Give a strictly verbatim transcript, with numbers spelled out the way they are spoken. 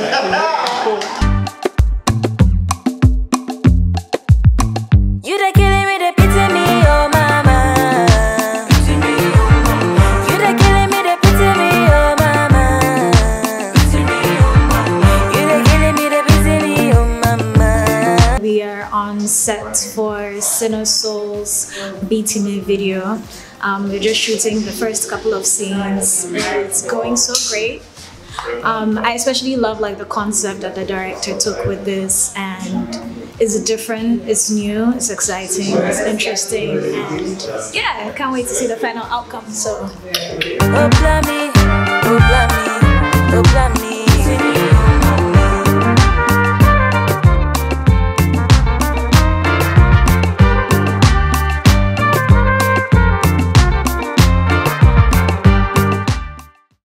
You the killing me, the pity me, oh mama. You the killing me, the pity me, oh mama. You the killing me, the pity me, oh mama. We are on set for Sino Soul's Beating Me video. Um, we're just shooting the first couple of scenes. It's going so great. Um, I especially love like the concept that the director took with this, and it's different, it's new, it's exciting, it's interesting, and yeah, I can't wait to see the final outcome. So.